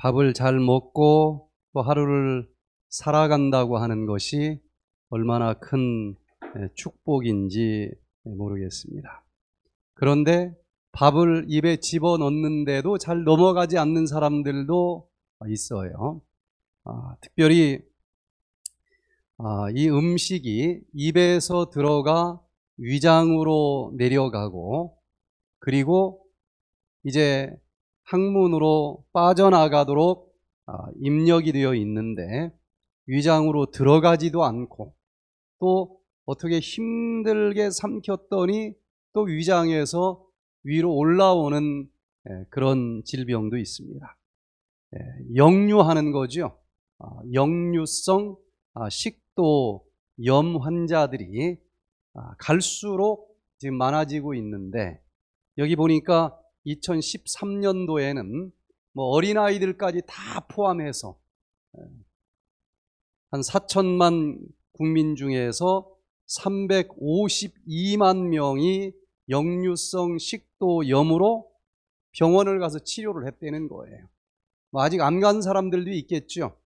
밥을 잘 먹고 또 하루를 살아간다고 하는 것이 얼마나 큰 축복인지 모르겠습니다. 그런데 밥을 입에 집어넣는데도 잘 넘어가지 않는 사람들도 있어요. 특별히 이 음식이 입에서 들어가 위장으로 내려가고 그리고 이제 항문으로 빠져나가도록 입력이 되어 있는데 위장으로 들어가지도 않고 또 어떻게 힘들게 삼켰더니 또 위장에서 위로 올라오는 그런 질병도 있습니다. 역류하는 거죠. 역류성 식도염 환자들이 갈수록 지금 많아지고 있는데 여기 보니까 2013년도에는 뭐 어린아이들까지 다 포함해서 한 4천만 국민 중에서 352만 명이 역류성 식도염으로 병원을 가서 치료를 했다는 거예요. 뭐 아직 안 간 사람들도 있겠죠.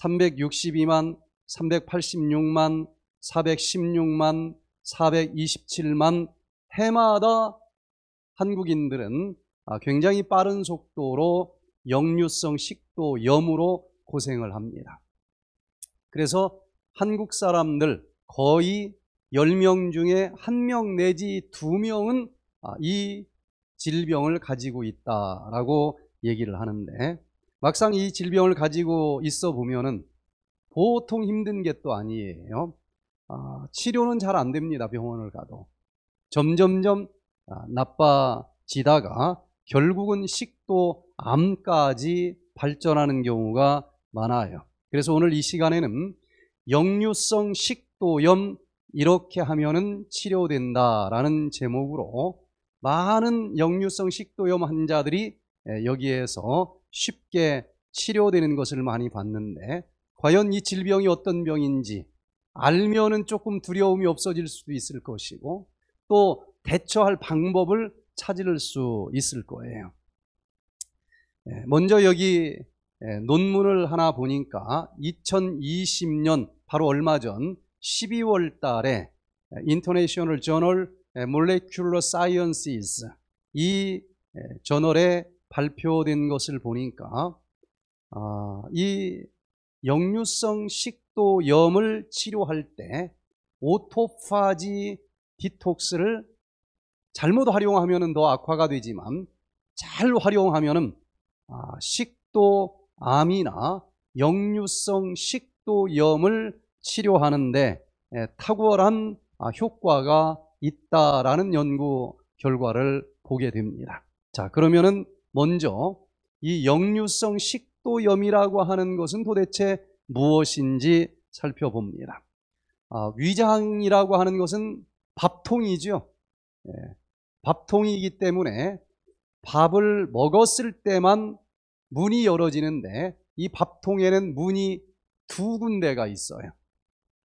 362만, 386만, 416만, 427만 해마다 한국인들은 굉장히 빠른 속도로 역류성 식도염으로 고생을 합니다. 그래서 한국 사람들 거의 10명 중에 1명 내지 2명은 이 질병을 가지고 있다라고 얘기를 하는데 막상 이 질병을 가지고 있어 보면은 보통 힘든 게 또 아니에요. 치료는 잘 안 됩니다. 병원을 가도. 점점점 나빠지다가 결국은 식도암까지 발전하는 경우가 많아요. 그래서 오늘 이 시간에는 역류성 식도염 이렇게 하면은 치료된다라는 제목으로 많은 역류성 식도염 환자들이 여기에서 쉽게 치료되는 것을 많이 봤는데 과연 이 질병이 어떤 병인지 알면은 조금 두려움이 없어질 수도 있을 것이고 또 대처할 방법을 찾을 수 있을 거예요. 먼저 여기 논문을 하나 보니까 2020년 바로 얼마 전 12월 달에 인터내셔널 저널 몰레큘러 사이언시스 이 저널에 발표된 것을 보니까 이 역류성 식도염을 치료할 때 오토파지 디톡스를 잘못 활용하면 더 악화가 되지만 잘 활용하면 식도암이나 역류성 식도염을 치료하는데 탁월한 효과가 있다라는 연구 결과를 보게 됩니다. 자, 그러면은 먼저 이 역류성 식도염이라고 하는 것은 도대체 무엇인지 살펴봅니다. 위장이라고 하는 것은 밥통이죠. 밥통이기 때문에 밥을 먹었을 때만 문이 열어지는데 이 밥통에는 문이 두 군데가 있어요.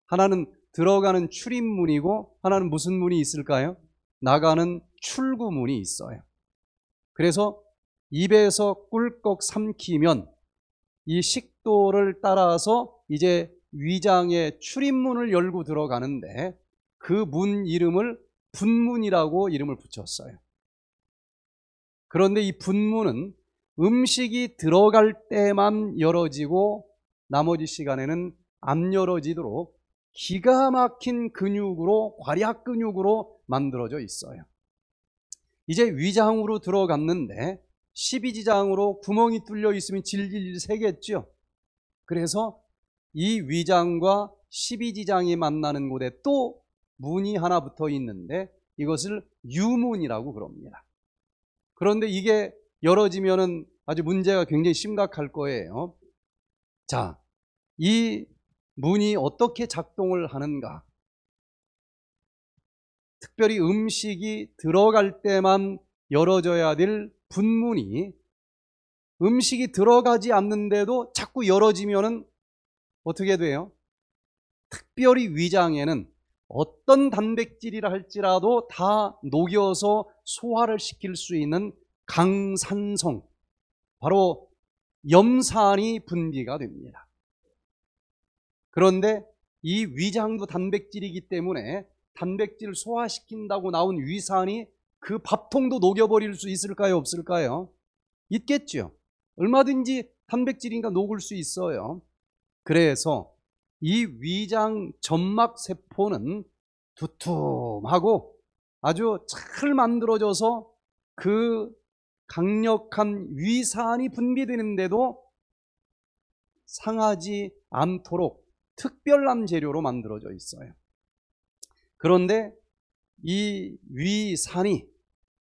하나는 들어가는 출입문이고 하나는 무슨 문이 있을까요? 나가는 출구문이 있어요. 그래서 입에서 꿀꺽 삼키면 이 식도를 따라서 이제 위장의 출입문을 열고 들어가는데 그 문 이름을 분문이라고 이름을 붙였어요. 그런데 이 분문은 음식이 들어갈 때만 열어지고 나머지 시간에는 안 열어지도록 기가 막힌 근육으로 괄약 근육으로 만들어져 있어요. 이제 위장으로 들어갔는데 12지장으로 구멍이 뚫려 있으면 질질 새겠죠. 그래서 이 위장과 12지장이 만나는 곳에 또 문이 하나 붙어 있는데 이것을 유문이라고 그럽니다. 그런데 이게 열어지면은 아주 문제가 굉장히 심각할 거예요. 자, 이 문이 어떻게 작동을 하는가? 특별히 음식이 들어갈 때만 열어져야 될 분문이 음식이 들어가지 않는데도 자꾸 열어지면은 어떻게 돼요? 특별히 위장에는 어떤 단백질이라 할지라도 다 녹여서 소화를 시킬 수 있는 강산성, 바로 염산이 분비가 됩니다. 그런데 이 위장도 단백질이기 때문에 단백질을 소화시킨다고 나온 위산이 그 밥통도 녹여버릴 수 있을까요? 없을까요? 있겠죠. 얼마든지 단백질이니까 녹을 수 있어요. 그래서 이 위장 점막세포는 두툼하고 아주 잘 만들어져서 그 강력한 위산이 분비되는데도 상하지 않도록 특별한 재료로 만들어져 있어요. 그런데 이 위산이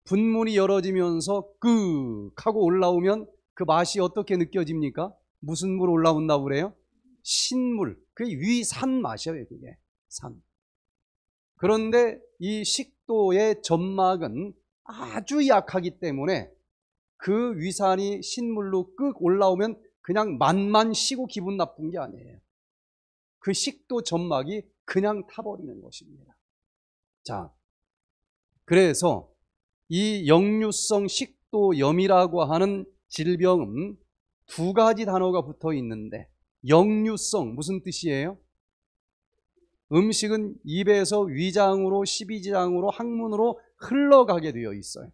분문이 열어지면서 끄 하고 올라오면 그 맛이 어떻게 느껴집니까? 무슨 물 올라온다고 그래요? 신물, 그게 위산 맛이에요. 그게 산. 그런데 이 식도의 점막은 아주 약하기 때문에 그 위산이 신물로 끄 올라오면 그냥 맛만 쉬고 기분 나쁜 게 아니에요. 그 식도 점막이 그냥 타버리는 것입니다. 자, 그래서 이 역류성 식도염이라고 하는 질병은 두 가지 단어가 붙어 있는데, 역류성 무슨 뜻이에요? 음식은 입에서 위장으로, 십이지장으로, 항문으로 흘러가게 되어 있어요.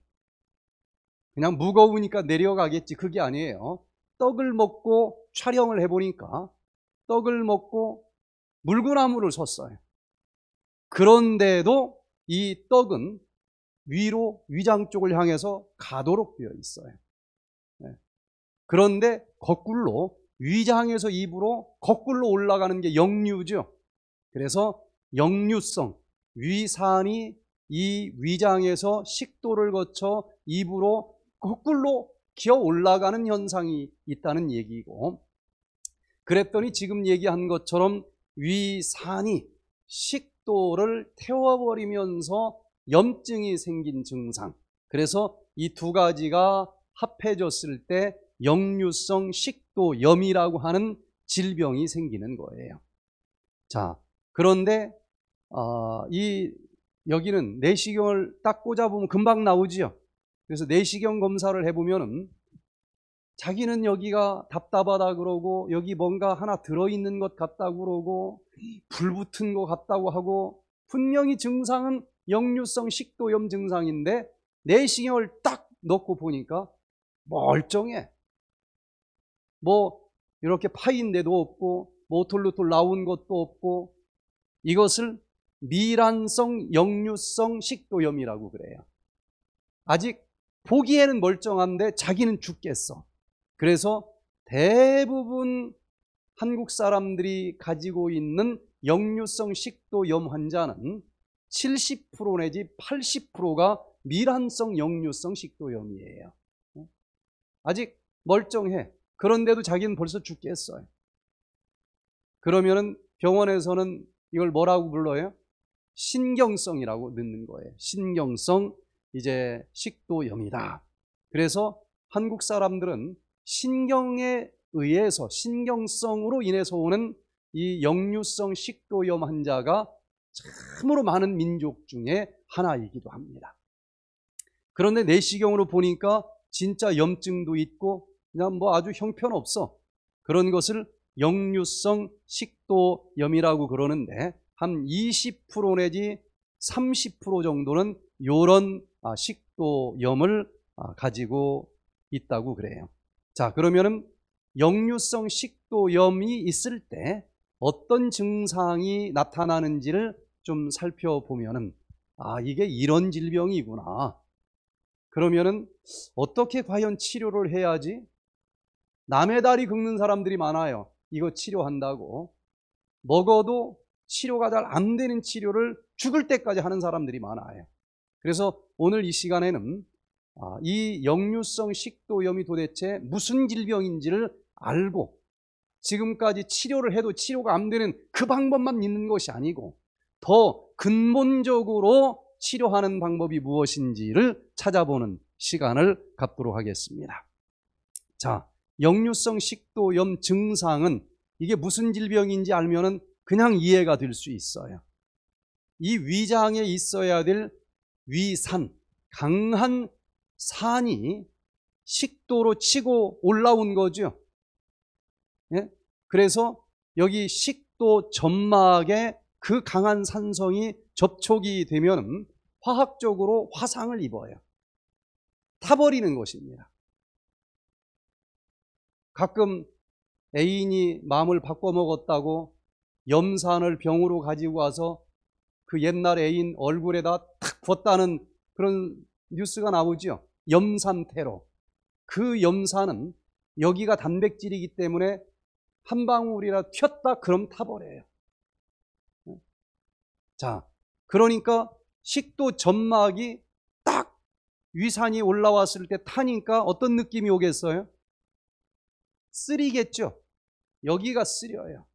그냥 무거우니까 내려가겠지, 그게 아니에요. 떡을 먹고 촬영을 해보니까 떡을 먹고 물구나무를 섰어요. 그런데도 이 떡은 위로 위장 쪽을 향해서 가도록 되어 있어요. 그런데 거꾸로 위장에서 입으로 거꾸로 올라가는 게 역류죠. 그래서 역류성, 위산이 이 위장에서 식도를 거쳐 입으로 거꾸로 기어 올라가는 현상이 있다는 얘기고, 그랬더니 지금 얘기한 것처럼 위산이 식도를 태워버리면서 염증이 생긴 증상, 그래서 이 두 가지가 합해졌을 때 역류성 식도염이라고 하는 질병이 생기는 거예요. 자, 그런데 여기는 내시경을 딱 꽂아보면 금방 나오지요. 그래서 내시경 검사를 해보면은 자기는 여기가 답답하다 그러고, 여기 뭔가 하나 들어있는 것 같다고 그러고, 불 붙은 것 같다고 하고, 분명히 증상은 역류성 식도염 증상인데 내시경을 딱 넣고 보니까 멀쩡해. 뭐 이렇게 파인 데도 없고 오톨루톨 나온 것도 없고, 이것을 미란성 역류성 식도염이라고 그래요. 아직 보기에는 멀쩡한데 자기는 죽겠어. 그래서 대부분 한국 사람들이 가지고 있는 역류성 식도염 환자는 70% 내지 80%가 미란성 역류성 식도염이에요. 아직 멀쩡해. 그런데도 자기는 벌써 죽겠어요. 그러면은 병원에서는 이걸 뭐라고 불러요? 신경성이라고 넣는 거예요. 신경성 이제 식도염이다. 그래서 한국 사람들은 신경에 의해서, 신경성으로 인해서 오는 이 역류성 식도염 환자가 참으로 많은 민족 중에 하나이기도 합니다. 그런데 내시경으로 보니까 진짜 염증도 있고 그냥 뭐 아주 형편없어. 그런 것을 역류성 식도염이라고 그러는데, 한 20% 내지 30% 정도는 이런 식도염을 가지고 있다고 그래요. 자, 그러면은 역류성 식도염이 있을 때 어떤 증상이 나타나는지를 좀 살펴보면은, 아, 이게 이런 질병이구나. 그러면은 어떻게 과연 치료를 해야지? 남의 다리 긁는 사람들이 많아요. 이거 치료한다고. 먹어도 치료가 잘 안 되는 치료를 죽을 때까지 하는 사람들이 많아요. 그래서 오늘 이 시간에는 이 역류성 식도염이 도대체 무슨 질병인지를 알고, 지금까지 치료를 해도 치료가 안 되는 그 방법만 있는 것이 아니고 더 근본적으로 치료하는 방법이 무엇인지를 찾아보는 시간을 갖도록 하겠습니다. 자, 역류성 식도염 증상은 이게 무슨 질병인지 알면은 그냥 이해가 될 수 있어요. 이 위장에 있어야 될 위산, 강한 산이 식도로 치고 올라온 거죠. 예? 그래서 여기 식도 점막에 그 강한 산성이 접촉이 되면 화학적으로 화상을 입어요. 타버리는 것입니다. 가끔 애인이 마음을 바꿔먹었다고 염산을 병으로 가지고 와서 그 옛날 애인 얼굴에다 탁 부었다는 그런 뉴스가 나오죠. 염산 테러. 그 염산은 여기가 단백질이기 때문에 한 방울이라 튀었다 그럼 타버려요. 자, 그러니까 식도 점막이 딱 위산이 올라왔을 때 타니까 어떤 느낌이 오겠어요? 쓰리겠죠. 여기가 쓰려요.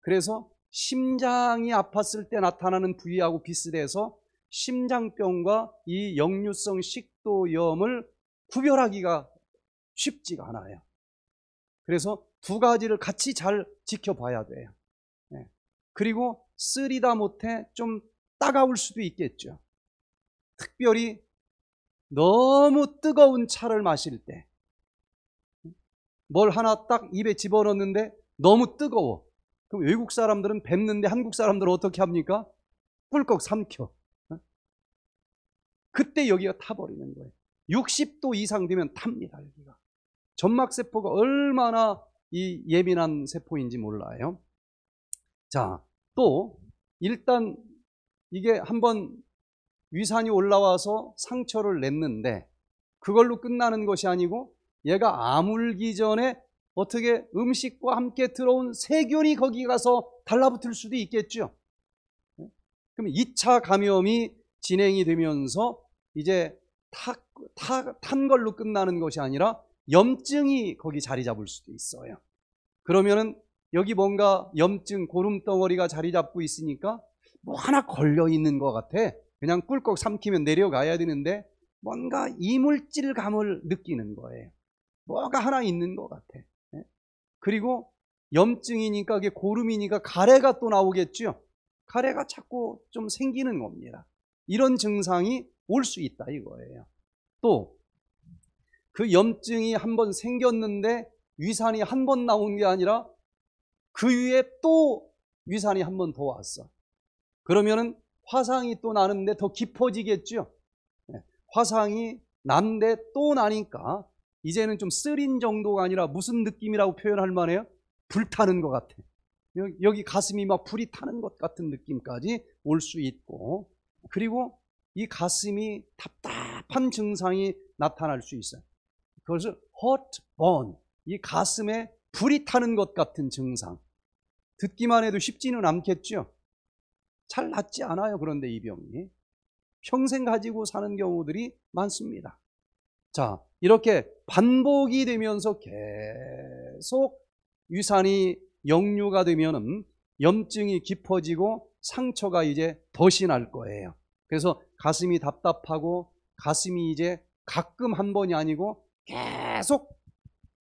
그래서 심장이 아팠을 때 나타나는 부위하고 비슷해서 심장병과 이 역류성 식도염을 구별하기가 쉽지가 않아요. 그래서 두 가지를 같이 잘 지켜봐야 돼요. 네. 그리고 쓰리다 못해 좀 따가울 수도 있겠죠. 특별히 너무 뜨거운 차를 마실 때 뭘 하나 딱 입에 집어넣는데 너무 뜨거워. 그럼 외국 사람들은 뱉는데 한국 사람들은 어떻게 합니까? 꿀꺽 삼켜. 그때 여기가 타버리는 거예요. 60도 이상 되면 탑니다. 여기가. 점막세포가 얼마나 이 예민한 세포인지 몰라요. 자, 또 일단 이게 한번 위산이 올라와서 상처를 냈는데 그걸로 끝나는 것이 아니고 얘가 아물기 전에 어떻게 음식과 함께 들어온 세균이 거기 가서 달라붙을 수도 있겠죠. 그럼 2차 감염이 진행이 되면서 이제 탄 걸로 끝나는 것이 아니라 염증이 거기 자리 잡을 수도 있어요. 그러면은 여기 뭔가 염증 고름덩어리가 자리 잡고 있으니까 뭐 하나 걸려 있는 것 같아. 그냥 꿀꺽 삼키면 내려가야 되는데 뭔가 이물질감을 느끼는 거예요. 뭐가 하나 있는 것 같아. 그리고 염증이니까 이게 고름이니까 가래가 또 나오겠죠. 가래가 자꾸 좀 생기는 겁니다. 이런 증상이 올 수 있다 이거예요. 또 그 염증이 한번 생겼는데 위산이 한번 나온 게 아니라 그 위에 또 위산이 한번 더 왔어. 그러면은 화상이 또 나는데 더 깊어지겠죠. 화상이 난데 또 나니까 이제는 좀 쓰린 정도가 아니라 무슨 느낌이라고 표현할 만해요? 불타는 것 같아. 여기 가슴이 막 불이 타는 것 같은 느낌까지 올 수 있고, 그리고 이 가슴이 답답한 증상이 나타날 수 있어요. 그것을 hot burn, 이 가슴에 불이 타는 것 같은 증상. 듣기만 해도 쉽지는 않겠죠. 잘 낫지 않아요. 그런데 이 병이 평생 가지고 사는 경우들이 많습니다. 자, 이렇게 반복이 되면서 계속 위산이 역류가 되면은 염증이 깊어지고 상처가 이제 덫이 날 거예요. 그래서 가슴이 답답하고 가슴이 이제 가끔 한 번이 아니고 계속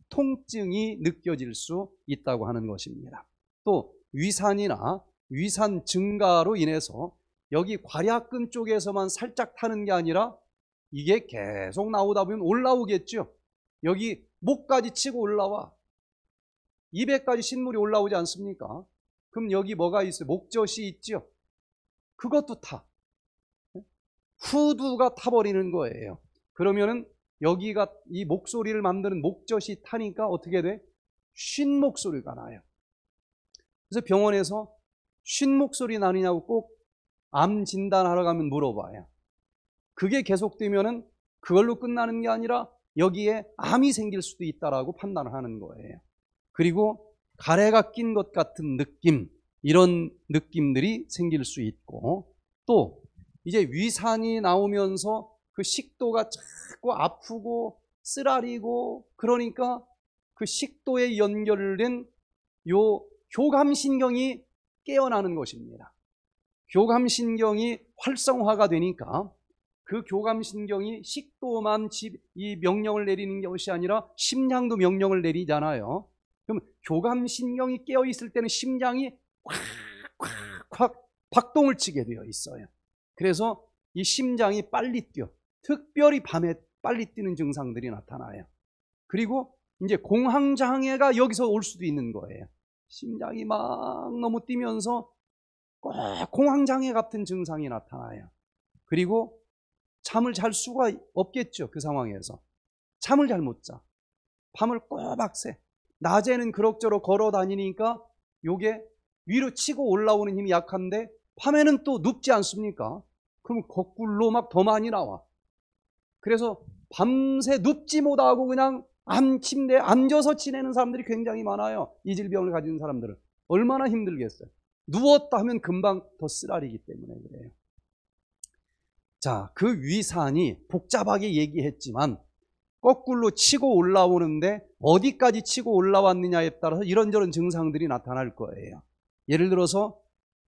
통증이 느껴질 수 있다고 하는 것입니다. 또 위산이나 위산 증가로 인해서 여기 괄약근 쪽에서만 살짝 타는 게 아니라 이게 계속 나오다 보면 올라오겠죠. 여기 목까지 치고 올라와. 입에까지 신물이 올라오지 않습니까? 그럼 여기 뭐가 있어요? 목젖이 있죠. 그것도 타. 후두가 타버리는 거예요. 그러면은 여기가 이 목소리를 만드는 목젖이 타니까 어떻게 돼? 쉰 목소리가 나요. 그래서 병원에서 쉰 목소리 나느냐고 꼭 암 진단하러 가면 물어봐요. 그게 계속되면은 그걸로 끝나는 게 아니라 여기에 암이 생길 수도 있다라고 판단을 하는 거예요. 그리고 가래가 낀 것 같은 느낌, 이런 느낌들이 생길 수 있고, 또 이제 위산이 나오면서 그 식도가 자꾸 아프고 쓰라리고, 그러니까 그 식도에 연결된 요 교감신경이 깨어나는 것입니다. 교감신경이 활성화가 되니까 그 교감신경이 식도만 이 명령을 내리는 것이 아니라 심장도 명령을 내리잖아요. 그럼 교감신경이 깨어있을 때는 심장이 콱콱콱 박동을 치게 되어 있어요. 그래서 이 심장이 빨리 뛰어. 특별히 밤에 빨리 뛰는 증상들이 나타나요. 그리고 이제 공황장애가 여기서 올 수도 있는 거예요. 심장이 막 너무 뛰면서 꼭 공황장애 같은 증상이 나타나요. 그리고 잠을 잘 수가 없겠죠. 그 상황에서 잠을 잘 못 자. 밤을 꼬박 새. 낮에는 그럭저럭 걸어 다니니까 요게 위로 치고 올라오는 힘이 약한데 밤에는 또 눕지 않습니까? 그럼 거꾸로 막 더 많이 나와. 그래서 밤새 눕지 못하고 그냥 침대에 앉아서 지내는 사람들이 굉장히 많아요. 이 질병을 가진 사람들은 얼마나 힘들겠어요. 누웠다 하면 금방 더 쓰라리기 때문에 그래요. 자, 그 위산이 복잡하게 얘기했지만 거꾸로 치고 올라오는데 어디까지 치고 올라왔느냐에 따라서 이런저런 증상들이 나타날 거예요. 예를 들어서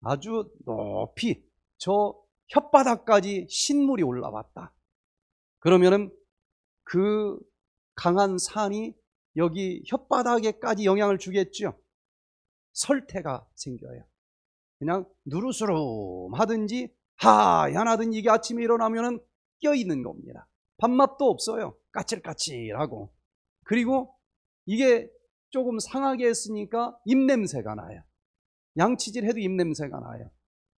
아주 높이 저 혓바닥까지 신물이 올라왔다. 그러면은 그 강한 산이 여기 혓바닥에까지 영향을 주겠죠. 설태가 생겨요. 그냥 누르스름 하든지 하얀 하든지 이게 아침에 일어나면은 껴있는 겁니다. 밥맛도 없어요. 까칠까칠하고. 그리고 이게 조금 상하게 했으니까 입냄새가 나요. 양치질 해도 입냄새가 나요.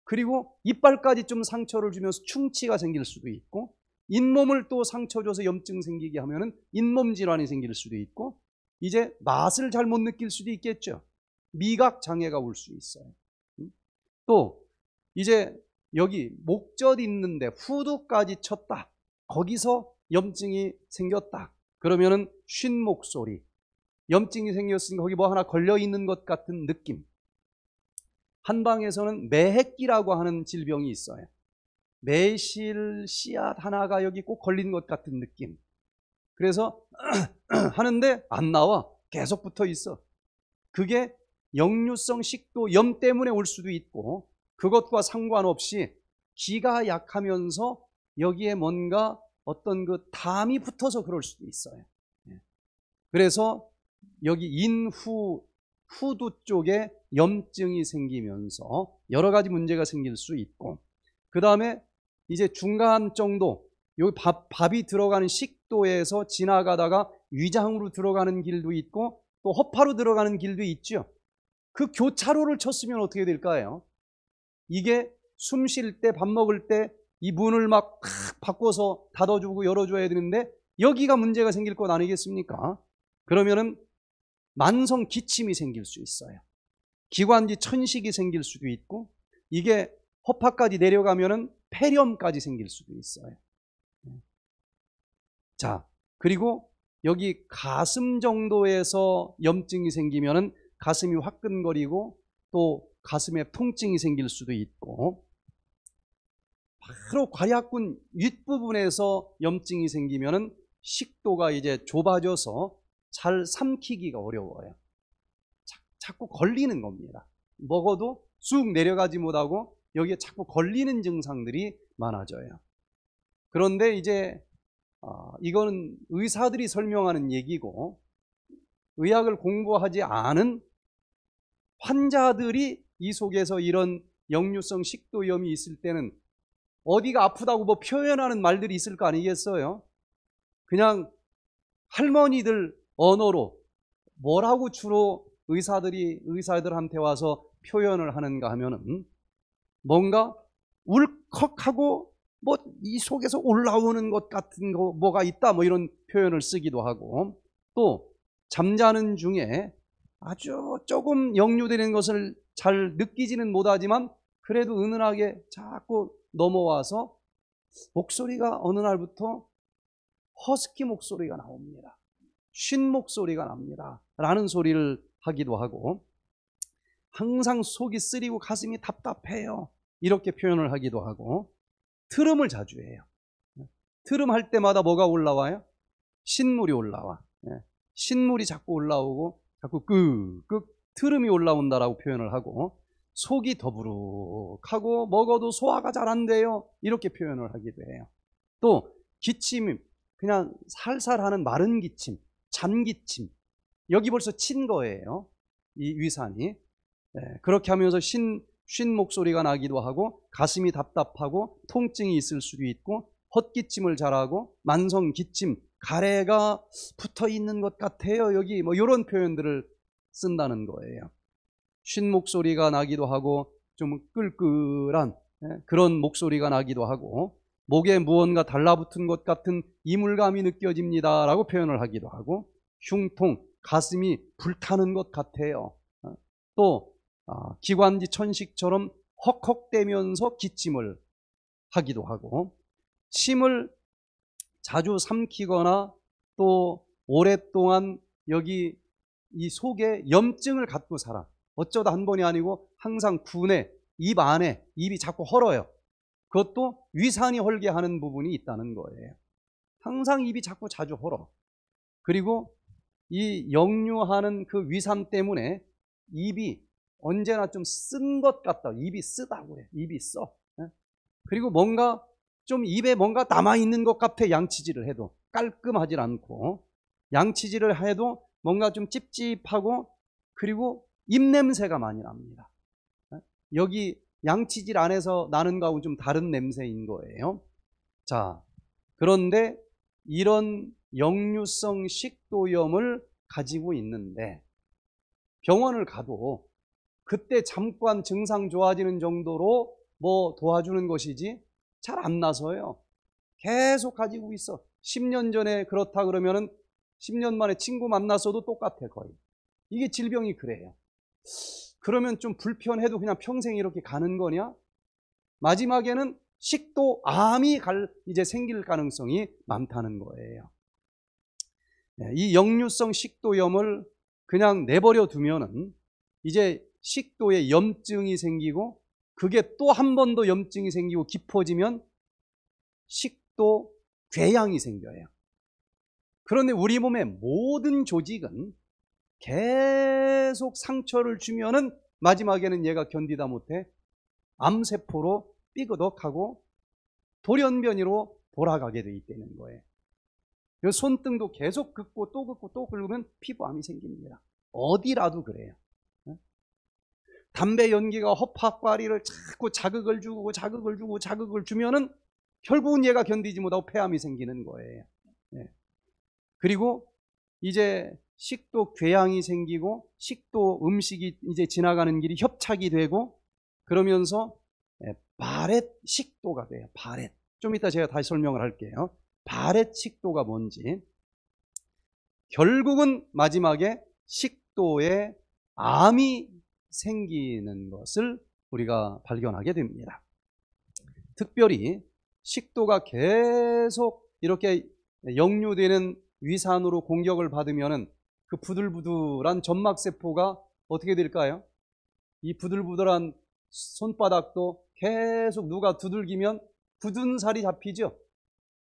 그리고 이빨까지 좀 상처를 주면서 충치가 생길 수도 있고, 잇몸을 또 상처 줘서 염증 생기게 하면은 잇몸 질환이 생길 수도 있고, 이제 맛을 잘 못 느낄 수도 있겠죠. 미각 장애가 올 수 있어요. 또 이제 여기 목젖 있는데 후두까지 쳤다. 거기서 염증이 생겼다. 그러면은 쉰 목소리. 염증이 생겼으니까 거기 뭐 하나 걸려 있는 것 같은 느낌. 한방에서는 매핵기라고 하는 질병이 있어요. 매실 씨앗 하나가 여기 꼭 걸린 것 같은 느낌. 그래서 하는데 안 나와. 계속 붙어 있어. 그게 역류성 식도염 때문에 올 수도 있고, 그것과 상관없이 기가 약하면서 여기에 뭔가 어떤 그 담이 붙어서 그럴 수도 있어요. 그래서 여기 인후 후두 쪽에 염증이 생기면서 여러 가지 문제가 생길 수 있고, 그 다음에 이제 중간 정도 여기 밥이 들어가는 식도에서 지나가다가 위장으로 들어가는 길도 있고 또 허파로 들어가는 길도 있죠. 그 교차로를 쳤으면 어떻게 될까요? 이게 숨 쉴 때, 밥 먹을 때 이 문을 막 바꿔서 닫아주고 열어줘야 되는데 여기가 문제가 생길 것 아니겠습니까? 그러면은 만성 기침이 생길 수 있어요. 기관지 천식이 생길 수도 있고, 이게 허파까지 내려가면은 폐렴까지 생길 수도 있어요. 자, 그리고 여기 가슴 정도에서 염증이 생기면은 가슴이 화끈거리고 또 가슴에 통증이 생길 수도 있고, 바로 괄약근 윗부분에서 염증이 생기면은 식도가 이제 좁아져서 잘 삼키기가 어려워요. 자꾸 걸리는 겁니다. 먹어도 쑥 내려가지 못하고 여기에 자꾸 걸리는 증상들이 많아져요. 그런데 이제 이거는 의사들이 설명하는 얘기고, 의학을 공부하지 않은 환자들이 이 속에서 이런 역류성 식도염이 있을 때는 어디가 아프다고 뭐 표현하는 말들이 있을 거 아니겠어요? 그냥 할머니들 언어로 뭐라고 주로 의사들한테 와서 표현을 하는가 하면은, 뭔가 울컥하고 뭐 이 속에서 올라오는 것 같은 거 뭐가 있다 뭐 이런 표현을 쓰기도 하고, 또 잠자는 중에 아주 조금 역류되는 것을 잘 느끼지는 못하지만 그래도 은은하게 자꾸 넘어와서 목소리가 어느 날부터 허스키 목소리가 나옵니다. 쉰 목소리가 납니다. 라는 소리를 하기도 하고, 항상 속이 쓰리고 가슴이 답답해요. 이렇게 표현을 하기도 하고, 트름을 자주 해요. 트름할 때마다 뭐가 올라와요? 신물이 올라와. 신물이 자꾸 올라오고 자꾸 끄끄 트름이 올라온다라고 표현을 하고, 속이 더부룩하고 먹어도 소화가 잘 안 돼요. 이렇게 표현을 하기도 해요. 또 기침, 그냥 살살 하는 마른 기침, 잔기침. 여기 벌써 친 거예요. 이 위산이. 그렇게 하면서 쉰 목소리가 나기도 하고, 가슴이 답답하고 통증이 있을 수도 있고, 헛기침을 잘하고 만성 기침, 가래가 붙어 있는 것 같아요 여기, 뭐 이런 표현들을 쓴다는 거예요. 쉰 목소리가 나기도 하고 좀 끌끌한 그런 목소리가 나기도 하고, 목에 무언가 달라붙은 것 같은 이물감이 느껴집니다 라고 표현을 하기도 하고, 흉통, 가슴이 불타는 것 같아요. 또 기관지 천식처럼 헉헉대면서 기침을 하기도 하고, 침을 자주 삼키거나 또 오랫동안 여기 이 속에 염증을 갖고 살아. 어쩌다 한 번이 아니고 항상 구내, 입 안에, 입이 자꾸 헐어요. 그것도 위산이 헐게 하는 부분이 있다는 거예요. 항상 입이 자꾸 자주 헐어. 그리고 이 역류하는 그 위산 때문에 입이 언제나 좀 쓴 것 같다. 입이 쓰다고 해. 입이 써. 그리고 뭔가 좀 입에 뭔가 남아있는 것 같아. 양치질을 해도 깔끔하지 않고, 양치질을 해도 뭔가 좀 찝찝하고, 그리고 입냄새가 많이 납니다. 여기 양치질 안에서 나는 거하고 좀 다른 냄새인 거예요. 자, 그런데 이런 역류성 식도염을 가지고 있는데 병원을 가도 그때 잠깐 증상 좋아지는 정도로 뭐 도와주는 것이지 잘 안 나서요. 계속 가지고 있어. 10년 전에 그렇다 그러면은 10년 만에 친구 만났어도 똑같아 거의. 이게 질병이 그래요. 그러면 좀 불편해도 그냥 평생 이렇게 가는 거냐? 마지막에는 식도암이 이제 생길 가능성이 많다는 거예요. 이 역류성 식도염을 그냥 내버려 두면은 이제 식도에 염증이 생기고, 그게 또 한 번 더 염증이 생기고 깊어지면 식도 궤양이 생겨요. 그런데 우리 몸의 모든 조직은 계속 상처를 주면은 마지막에는 얘가 견디다 못해 암세포로 삐그덕하고 돌연변이로 돌아가게 돼 있다는 거예요. 손등도 계속 긁고 또 긁고 또 긁으면 피부암이 생깁니다. 어디라도 그래요. 담배 연기가 허파과리를 자꾸 자극을 주고 자극을 주고 자극을 주면은 결국은 얘가 견디지 못하고 폐암이 생기는 거예요. 네. 그리고 이제 식도 궤양이 생기고, 식도 음식이 이제 지나가는 길이 협착이 되고, 그러면서 바렛 식도가 돼요. 바렛. 좀 이따 제가 다시 설명을 할게요. 바렛 식도가 뭔지. 결국은 마지막에 식도에 암이 생기는 것을 우리가 발견하게 됩니다. 특별히 식도가 계속 이렇게 역류되는 위산으로 공격을 받으면 그 부들부들한 점막세포가 어떻게 될까요? 이 부들부들한 손바닥도 계속 누가 두들기면 굳은 살이 잡히죠.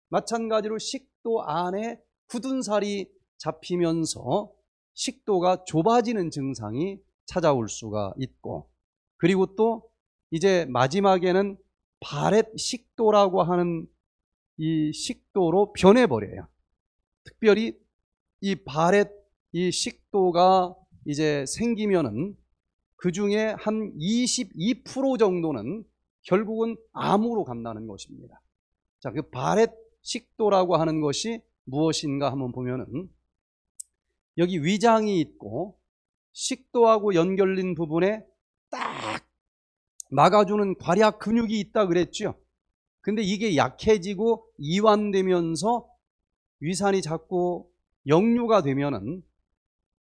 마찬가지로 식도 안에 굳은 살이 잡히면서 식도가 좁아지는 증상이 찾아올 수가 있고, 그리고 또 이제 마지막에는 바렛 식도라고 하는 이 식도로 변해버려요. 특별히 이 바렛 이 식도가 이제 생기면은 그 중에 한 22% 정도는 결국은 암으로 간다는 것입니다. 자, 그 바렛 식도라고 하는 것이 무엇인가 한번 보면은, 여기 위장이 있고 식도하고 연결된 부분에 딱 막아주는 괄약 근육이 있다 그랬죠. 근데 이게 약해지고 이완되면서 위산이 자꾸 역류가 되면은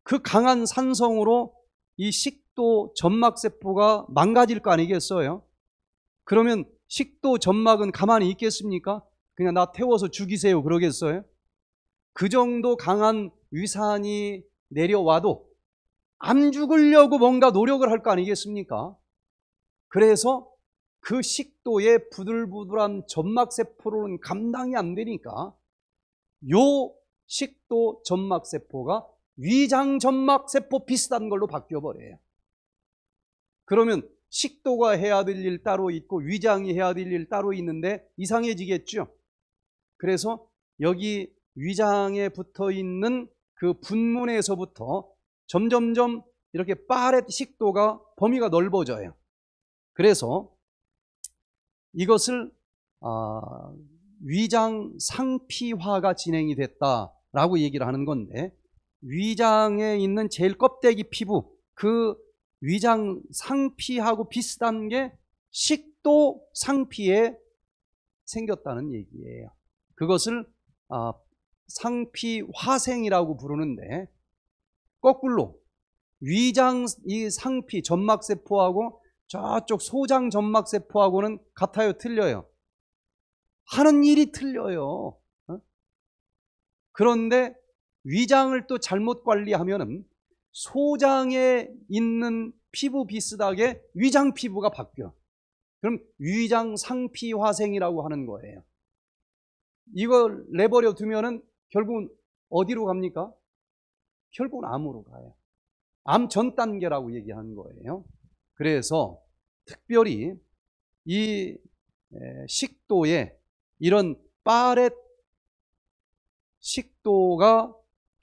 그 강한 산성으로 이 식도 점막세포가 망가질 거 아니겠어요? 그러면 식도 점막은 가만히 있겠습니까? 그냥 나 태워서 죽이세요 그러겠어요? 그 정도 강한 위산이 내려와도 안 죽으려고 뭔가 노력을 할 거 아니겠습니까? 그래서 그 식도의 부들부들한 점막세포로는 감당이 안 되니까 요 식도 점막세포가 위장 점막세포 비슷한 걸로 바뀌어버려요. 그러면 식도가 해야 될 일 따로 있고 위장이 해야 될 일 따로 있는데 이상해지겠죠. 그래서 여기 위장에 붙어있는 그 분문에서부터 점점점 이렇게 바렛 식도가 범위가 넓어져요. 그래서 이것을 위장 상피화가 진행이 됐다라고 얘기를 하는 건데, 위장에 있는 제일 껍데기 피부, 그 위장 상피하고 비슷한 게 식도 상피에 생겼다는 얘기예요. 그것을 상피 화생이라고 부르는데, 거꾸로 위장 이 상피 점막세포하고 저쪽 소장 점막세포하고는 같아요, 틀려요? 하는 일이 틀려요. 그런데 위장을 또 잘못 관리하면은 소장에 있는 피부 비슷하게 위장 피부가 바뀌어. 그럼 위장 상피화생이라고 하는 거예요. 이걸 내버려 두면은 결국은 어디로 갑니까? 결국은 암으로 가요. 암 전 단계라고 얘기하는 거예요. 그래서 특별히 이 식도에 이런 빠렛 식도가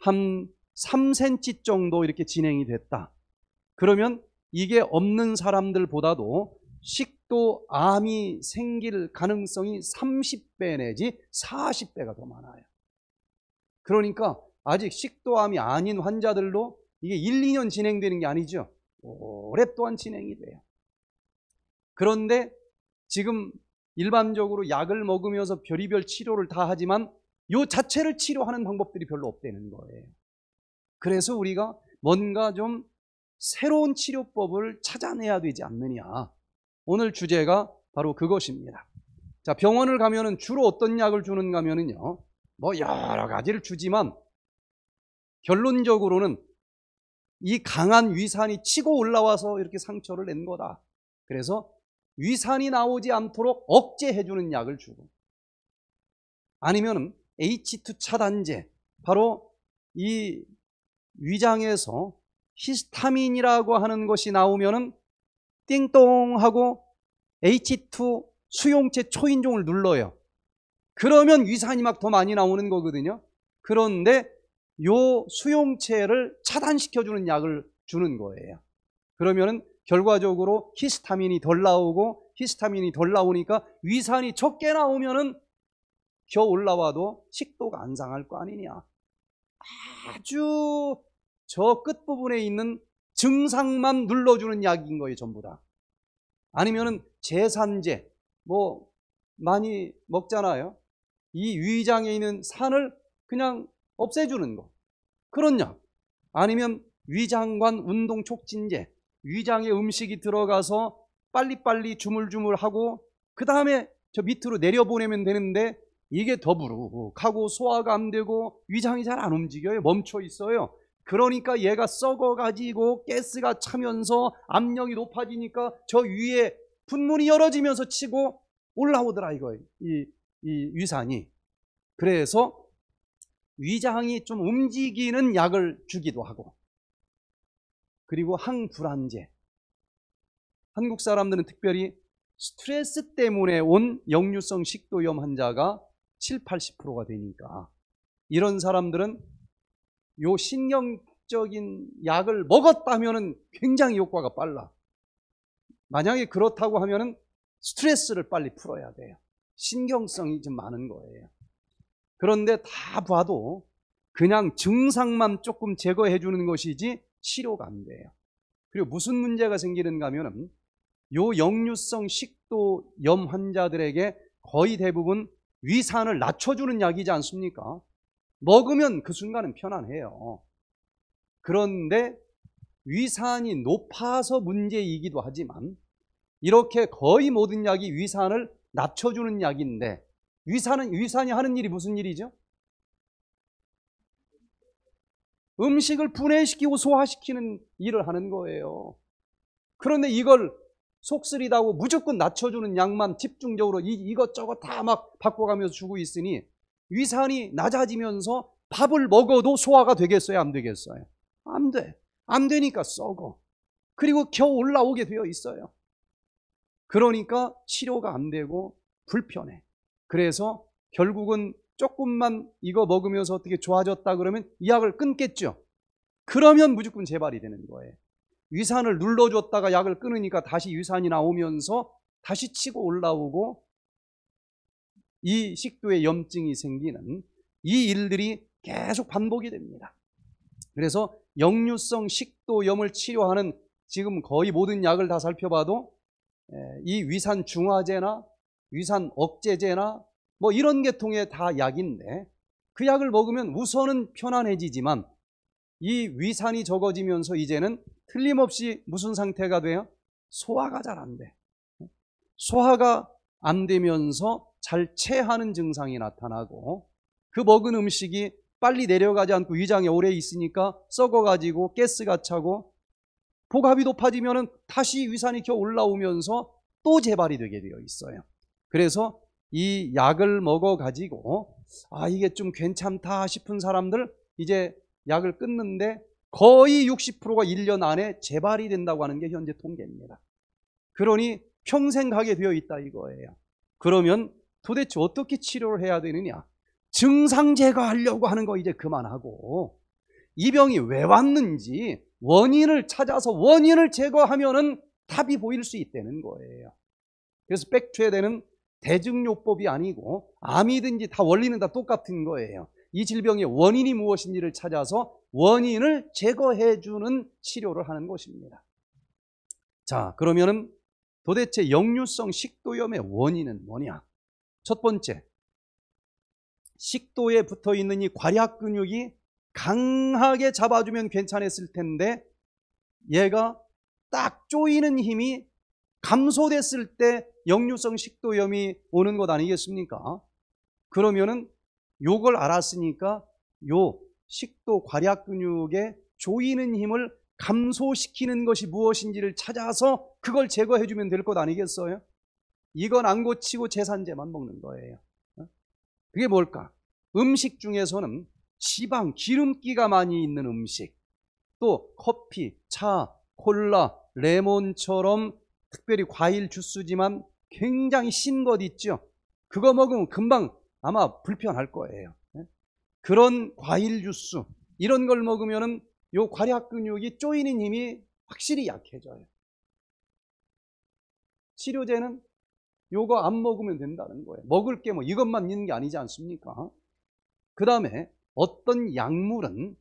한 3cm 정도 이렇게 진행이 됐다. 그러면 이게 없는 사람들보다도 식도암이 생길 가능성이 30배 내지 40배가 더 많아요. 그러니까 아직 식도암이 아닌 환자들로 이게 1, 2년 진행되는 게 아니죠. 오랫동안 진행이 돼요. 그런데 지금 일반적으로 약을 먹으면서 별의별 치료를 다 하지만 요 자체를 치료하는 방법들이 별로 없다는 거예요. 그래서 우리가 뭔가 좀 새로운 치료법을 찾아내야 되지 않느냐. 오늘 주제가 바로 그것입니다. 자, 병원을 가면은 주로 어떤 약을 주는가 하면은요, 뭐 여러 가지를 주지만 결론적으로는 이 강한 위산이 치고 올라와서 이렇게 상처를 낸 거다. 그래서 위산이 나오지 않도록 억제해주는 약을 주고, 아니면 H2 차단제, 바로 이 위장에서 히스타민이라고 하는 것이 나오면은 띵똥하고 H2 수용체 초인종을 눌러요. 그러면 위산이 막 더 많이 나오는 거거든요. 그런데 요 수용체를 차단시켜주는 약을 주는 거예요. 그러면은 결과적으로 히스타민이 덜 나오고, 히스타민이 덜 나오니까 위산이 적게 나오면은 겨 올라와도 식도가 안 상할 거 아니냐. 아주 저 끝부분에 있는 증상만 눌러주는 약인 거예요, 전부 다. 아니면은 제산제, 뭐 많이 먹잖아요. 이 위장에 있는 산을 그냥 없애주는 거, 그런 약. 아니면 위장관 운동 촉진제, 위장에 음식이 들어가서 빨리빨리 주물주물하고 그 다음에 저 밑으로 내려보내면 되는데 이게 더부룩하고 소화가 안 되고 위장이 잘 안 움직여요. 멈춰 있어요. 그러니까 얘가 썩어가지고 가스가 차면서 압력이 높아지니까 저 위에 분문이 열어지면서 치고 올라오더라 이거예요, 이 위산이. 그래서 위장이 좀 움직이는 약을 주기도 하고, 그리고 항불안제. 한국 사람들은 특별히 스트레스 때문에 온 역류성 식도염 환자가 7, 80%가 되니까 이런 사람들은 요 신경적인 약을 먹었다면은 굉장히 효과가 빨라. 만약에 그렇다고 하면은 스트레스를 빨리 풀어야 돼요. 신경성이 좀 많은 거예요. 그런데 다 봐도 그냥 증상만 조금 제거해 주는 것이지 치료가 안 돼요. 그리고 무슨 문제가 생기는가 하면은 요 역류성 식도염 환자들에게 거의 대부분 위산을 낮춰주는 약이지 않습니까? 먹으면 그 순간은 편안해요. 그런데 위산이 높아서 문제이기도 하지만 이렇게 거의 모든 약이 위산을 낮춰주는 약인데, 위산이 하는 일이 무슨 일이죠? 음식을 분해시키고 소화시키는 일을 하는 거예요. 그런데 이걸 속쓰리다고 무조건 낮춰주는 약만 집중적으로 이것저것 다 막 바꿔가면서 주고 있으니 위산이 낮아지면서 밥을 먹어도 소화가 되겠어요, 안 되겠어요? 안 돼. 안 되니까 썩어. 그리고 겨우 올라오게 되어 있어요. 그러니까 치료가 안 되고 불편해. 그래서 결국은 조금만 이거 먹으면서 어떻게 좋아졌다 그러면 이 약을 끊겠죠. 그러면 무조건 재발이 되는 거예요. 위산을 눌러줬다가 약을 끊으니까 다시 위산이 나오면서 다시 치고 올라오고, 이 식도에 염증이 생기는 이 일들이 계속 반복이 됩니다. 그래서 역류성 식도염을 치료하는 지금 거의 모든 약을 다 살펴봐도 이 위산 중화제나 위산 억제제나 뭐 이런 계통의 다 약인데, 그 약을 먹으면 우선은 편안해지지만 이 위산이 적어지면서 이제는 틀림없이 무슨 상태가 돼요? 소화가 잘 안 돼. 소화가 안 되면서 잘 체하는 증상이 나타나고, 그 먹은 음식이 빨리 내려가지 않고 위장에 오래 있으니까 썩어가지고 가스가 차고, 복압이 높아지면 다시 위산이 켜 올라오면서 또 재발이 되게 되어 있어요. 그래서 이 약을 먹어가지고 아 이게 좀 괜찮다 싶은 사람들, 이제 약을 끊는데 거의 60%가 1년 안에 재발이 된다고 하는 게 현재 통계입니다. 그러니 평생 가게 되어 있다 이거예요. 그러면 도대체 어떻게 치료를 해야 되느냐? 증상 제거하려고 하는 거 이제 그만하고, 이 병이 왜 왔는지 원인을 찾아서 원인을 제거하면은 답이 보일 수 있다는 거예요. 그래서 백투에덴은 대증요법이 아니고 암이든지 다 원리는 다 똑같은 거예요. 이 질병의 원인이 무엇인지를 찾아서 원인을 제거해주는 치료를 하는 것입니다. 자, 그러면은 도대체 역류성 식도염의 원인은 뭐냐? 첫 번째, 식도에 붙어있는 이 괄약근육이 강하게 잡아주면 괜찮았을 텐데 얘가 딱 조이는 힘이 감소됐을 때 역류성 식도염이 오는 것 아니겠습니까? 그러면은 요걸 알았으니까 요 식도 괄약근육의 조이는 힘을 감소시키는 것이 무엇인지를 찾아서 그걸 제거해주면 될 것 아니겠어요? 이건 안 고치고 제산제만 먹는 거예요. 그게 뭘까? 음식 중에서는 지방, 기름기가 많이 있는 음식, 또 커피, 차, 콜라, 레몬처럼 특별히 과일 주스지만 굉장히 신 것 있죠. 그거 먹으면 금방 아마 불편할 거예요. 그런 과일 주스 이런 걸 먹으면은 요 괄약근육이 조이는 힘이 확실히 약해져요. 치료제는 요거 안 먹으면 된다는 거예요. 먹을 게 뭐 이것만 있는 게 아니지 않습니까? 그 다음에 어떤 약물은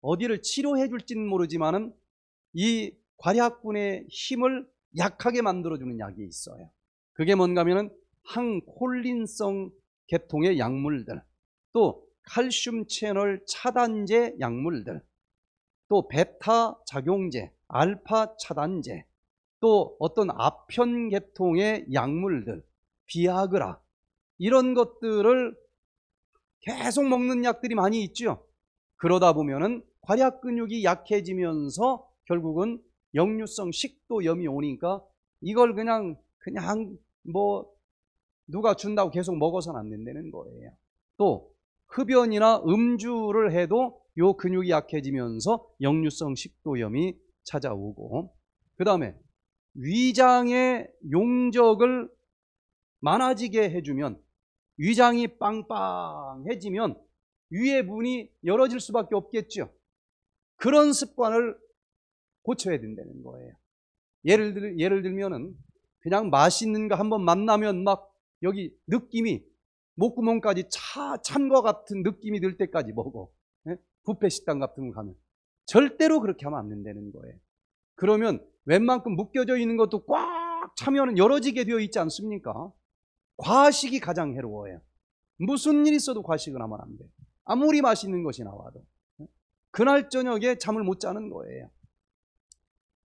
어디를 치료해 줄지는 모르지만은 이 괄약근의 힘을 약하게 만들어주는 약이 있어요. 그게 뭔가면은 항콜린성 계통의 약물들, 또 칼슘 채널 차단제 약물들, 또 베타 작용제, 알파 차단제, 또 어떤 아편 계통의 약물들, 비아그라 이런 것들을 계속 먹는 약들이 많이 있죠. 그러다 보면은 괄약근육이 약해지면서 결국은 역류성 식도염이 오니까 이걸 그냥 뭐 누가 준다고 계속 먹어서는 안 된다는 거예요. 또 흡연이나 음주를 해도 요 근육이 약해지면서 역류성 식도염이 찾아오고, 그 다음에 위장의 용적을 많아지게 해주면, 위장이 빵빵해지면 위의 문이 열어질 수밖에 없겠죠. 그런 습관을 고쳐야 된다는 거예요. 예를 들면은 그냥 맛있는 거 한번 만나면 막 여기 느낌이 목구멍까지 찬 것 같은 느낌이 들 때까지 먹어. 예? 뷔페 식당 같은 거 가면 절대로 그렇게 하면 안 된다는 거예요. 그러면 웬만큼 묶여져 있는 것도 꽉 차면 열어지게 되어 있지 않습니까? 과식이 가장 해로워요. 무슨 일 있어도 과식을 하면 안 돼. 아무리 맛있는 것이 나와도. 예? 그날 저녁에 잠을 못 자는 거예요.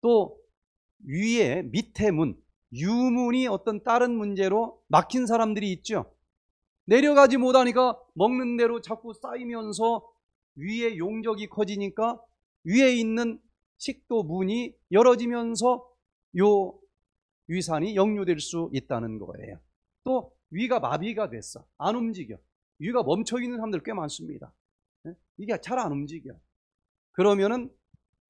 또 위에 밑에 문, 유문이 어떤 다른 문제로 막힌 사람들이 있죠. 내려가지 못하니까 먹는 대로 자꾸 쌓이면서 위에 용적이 커지니까 위에 있는 식도 문이 열어지면서 요 위산이 역류될 수 있다는 거예요. 또 위가 마비가 됐어. 안 움직여. 위가 멈춰있는 사람들 꽤 많습니다. 이게 잘 안 움직여. 그러면은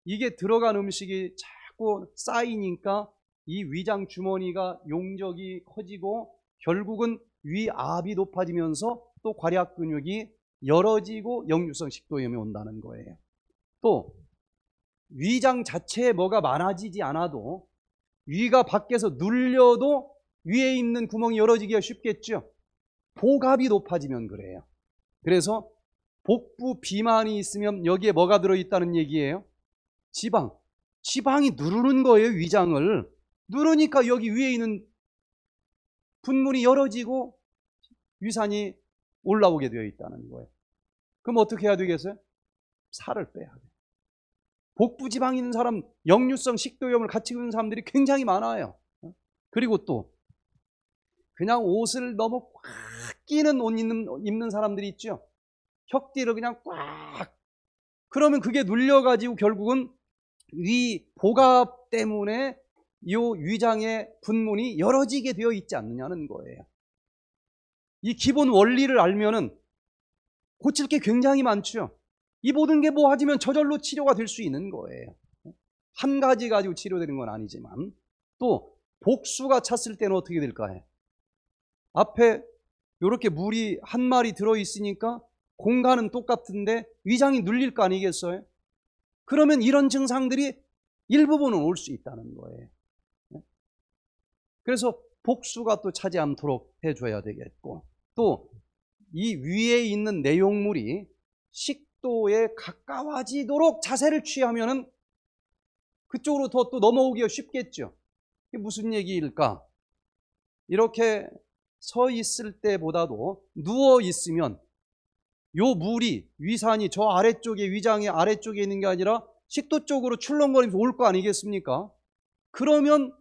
이게 들어간 음식이 자꾸 쌓이니까 이 위장 주머니가 용적이 커지고 결국은 위압이 높아지면서 또 괄약근육이 열어지고 역류성 식도염이 온다는 거예요. 또 위장 자체에 뭐가 많아지지 않아도 위가 밖에서 눌려도 위에 있는 구멍이 열어지기가 쉽겠죠. 복압이 높아지면 그래요. 그래서 복부 비만이 있으면 여기에 뭐가 들어있다는 얘기예요? 지방. 지방이 누르는 거예요, 위장을. 누르니까 여기 위에 있는 분문이 열어지고 위산이 올라오게 되어 있다는 거예요. 그럼 어떻게 해야 되겠어요? 살을 빼야 돼요. 복부 지방이 있는 사람, 역류성 식도염을 같이 겪는 사람들이 굉장히 많아요. 그리고 또 그냥 옷을 너무 꽉 끼는 옷 입는 사람들이 있죠. 혁띠를 그냥 꽉. 그러면 그게 눌려가지고 결국은 위 복압 때문에 이 위장의 분문이 열어지게 되어 있지 않느냐는 거예요. 이 기본 원리를 알면은 고칠 게 굉장히 많죠. 이 모든 게 모아지면 저절로 치료가 될 수 있는 거예요. 한 가지 가지고 치료되는 건 아니지만 또 복수가 찼을 때는 어떻게 될까요? 앞에 이렇게 물이 한 마리 들어있으니까 공간은 똑같은데 위장이 눌릴 거 아니겠어요? 그러면 이런 증상들이 일부분은 올 수 있다는 거예요. 그래서 복수가 또 차지 않도록 해줘야 되겠고, 또 이 위에 있는 내용물이 식도에 가까워지도록 자세를 취하면은 그쪽으로 더 또 넘어오기가 쉽겠죠. 이게 무슨 얘기일까? 이렇게 서 있을 때보다도 누워 있으면 요 물이, 위산이 저 아래쪽에, 위장의 아래쪽에 있는 게 아니라 식도 쪽으로 출렁거리면서 올 거 아니겠습니까? 그러면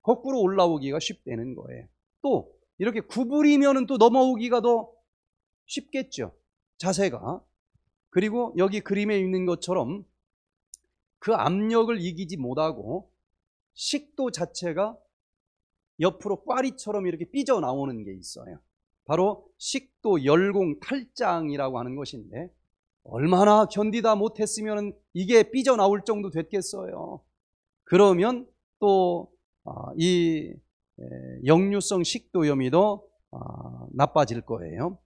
거꾸로 올라오기가 쉽다는 거예요. 또 이렇게 구부리면 또 넘어오기가 더 쉽겠죠, 자세가. 그리고 여기 그림에 있는 것처럼 그 압력을 이기지 못하고 식도 자체가 옆으로 꽈리처럼 이렇게 삐져나오는 게 있어요. 바로 식도 열공 탈장이라고 하는 것인데, 얼마나 견디다 못했으면 이게 삐져나올 정도 됐겠어요. 그러면 또 이 역류성 식도염이 더 나빠질 거예요.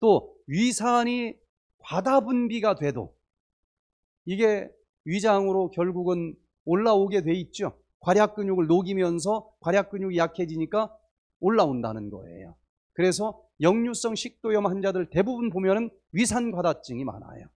또 위산이 과다 분비가 돼도 이게 위장으로 결국은 올라오게 돼 있죠. 괄약근육을 녹이면서 괄약근육이 약해지니까 올라온다는 거예요. 그래서 역류성 식도염 환자들 대부분 보면은 위산 과다증이 많아요.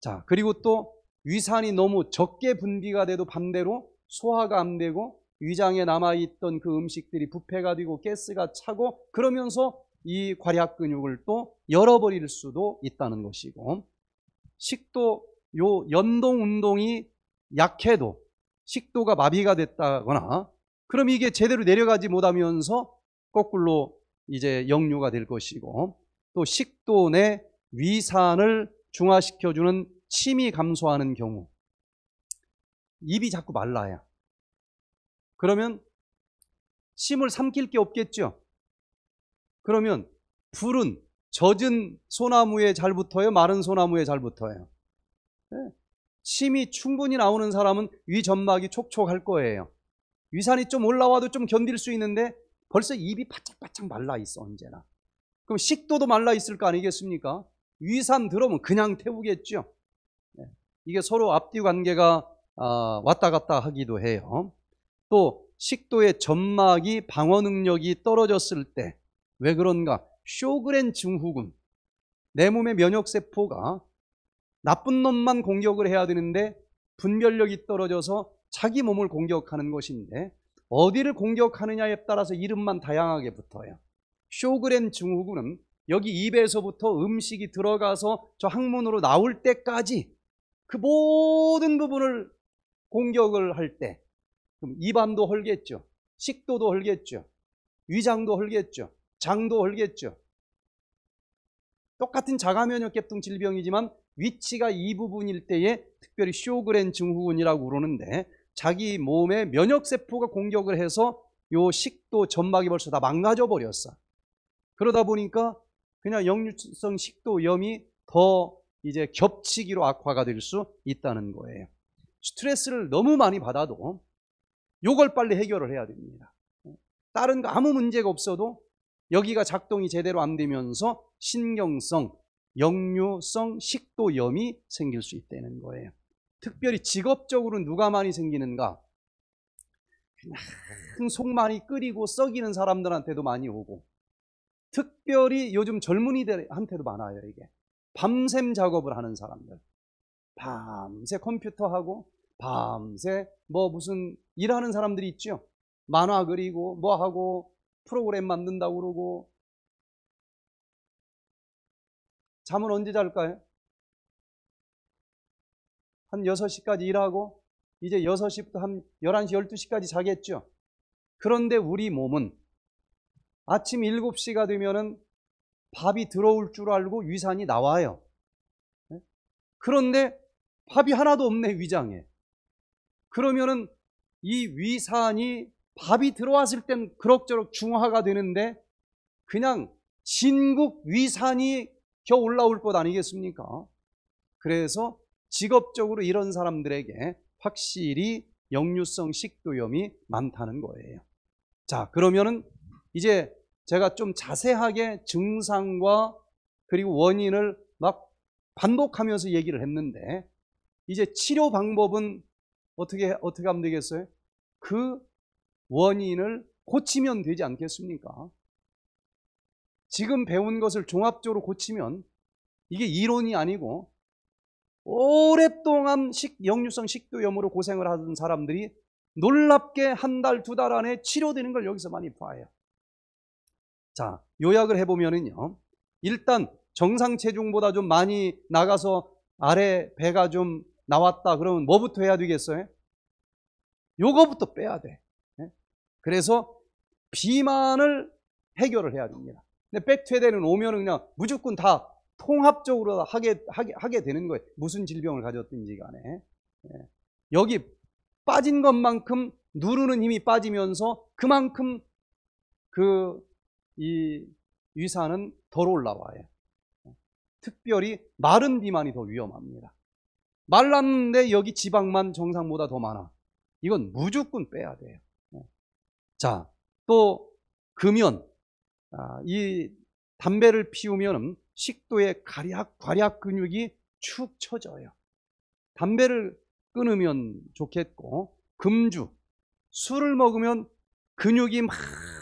자, 그리고 또 위산이 너무 적게 분비가 돼도 반대로 소화가 안 되고 위장에 남아있던 그 음식들이 부패가 되고 가스가 차고, 그러면서 이 괄약근육을 또 열어버릴 수도 있다는 것이고, 식도 요 연동 운동이 약해도 식도가 마비가 됐다거나 그럼 이게 제대로 내려가지 못하면서 거꾸로 이제 역류가 될 것이고, 또 식도 내 위산을 중화시켜주는 침이 감소하는 경우 입이 자꾸 말라요. 그러면 침을 삼킬 게 없겠죠. 그러면 불은 젖은 소나무에 잘 붙어요, 마른 소나무에 잘 붙어요? 네. 침이 충분히 나오는 사람은 위 점막이 촉촉할 거예요. 위산이 좀 올라와도 좀 견딜 수 있는데 벌써 입이 바짝바짝 말라있어, 언제나. 그럼 식도도 말라있을 거 아니겠습니까? 위산 들어오면 그냥 태우겠죠. 이게 서로 앞뒤 관계가 왔다 갔다 하기도 해요. 또 식도의 점막이 방어 능력이 떨어졌을 때 왜 그런가? 쇼그렌 증후군. 내 몸의 면역세포가 나쁜 놈만 공격을 해야 되는데 분별력이 떨어져서 자기 몸을 공격하는 것인데, 어디를 공격하느냐에 따라서 이름만 다양하게 붙어요. 쇼그렌 증후군은 여기 입에서부터 음식이 들어가서 저 항문으로 나올 때까지 그 모든 부분을 공격을 할 때 그럼 입안도 헐겠죠, 식도도 헐겠죠, 위장도 헐겠죠, 장도 헐겠죠. 똑같은 자가면역계통 질병이지만 위치가 이 부분일 때에 특별히 쇼그렌 증후군이라고 그러는데, 자기 몸의 면역세포가 공격을 해서 요 식도 점막이 벌써 다 망가져 버렸어. 그러다 보니까 그냥 역류성 식도염이 더 이제 겹치기로 악화가 될 수 있다는 거예요. 스트레스를 너무 많이 받아도 요걸 빨리 해결을 해야 됩니다. 다른 거 아무 문제가 없어도 여기가 작동이 제대로 안 되면서 신경성 역류성 식도염이 생길 수 있다는 거예요. 특별히 직업적으로 누가 많이 생기는가? 그냥 속 많이 끓이고 썩이는 사람들한테도 많이 오고, 특별히 요즘 젊은이들한테도 많아요. 이게 밤샘 작업을 하는 사람들, 밤새 컴퓨터하고 밤새 뭐 무슨 일하는 사람들이 있죠. 만화 그리고 뭐하고 프로그램 만든다고 그러고. 잠은 언제 잘까요? 한 6시까지 일하고 이제 6시부터 한 11시, 12시까지 자겠죠. 그런데 우리 몸은 아침 7시가 되면은 밥이 들어올 줄 알고 위산이 나와요. 그런데 밥이 하나도 없네, 위장에. 그러면은 이 위산이 밥이 들어왔을 땐 그럭저럭 중화가 되는데 그냥 진국 위산이 겨 올라올 것 아니겠습니까? 그래서 직업적으로 이런 사람들에게 확실히 역류성 식도염이 많다는 거예요. 자, 그러면은 이제 제가 좀 자세하게 증상과 그리고 원인을 막 반복하면서 얘기를 했는데 이제 치료 방법은 어떻게 하면 되겠어요? 그 원인을 고치면 되지 않겠습니까? 지금 배운 것을 종합적으로 고치면 이게 이론이 아니고 오랫동안 역류성 식도염으로 고생을 하던 사람들이 놀랍게 한 달, 두 달 안에 치료되는 걸 여기서 많이 봐요. 자, 요약을 해보면은요, 일단 정상 체중보다 좀 많이 나가서 아래 배가 좀 나왔다 그러면 뭐부터 해야 되겠어요? 요거부터 빼야 돼. 그래서 비만을 해결을 해야 됩니다. 근데 백투에덴은 오면 그냥 무조건 다 통합적으로 하게 되는 거예요. 무슨 질병을 가졌든지 간에. 여기 빠진 것만큼 누르는 힘이 빠지면서 그만큼 이 위산은 덜 올라와요. 특별히 마른 비만이 더 위험합니다. 말랐는데 여기 지방만 정상보다 더 많아. 이건 무조건 빼야 돼요. 자, 또 금연. 이 담배를 피우면 식도의 괄약 근육이 축 처져요. 담배를 끊으면 좋겠고, 금주, 술을 먹으면 근육이 막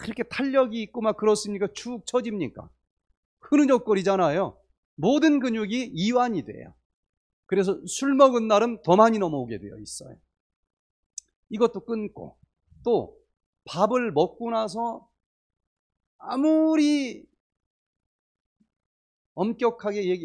이렇게 탄력이 있고 막 그렇습니까? 축 처집니까? 흐느적거리잖아요. 모든 근육이 이완이 돼요. 그래서 술 먹은 날은 더 많이 넘어오게 되어 있어요. 이것도 끊고, 또 밥을 먹고 나서 아무리 엄격하게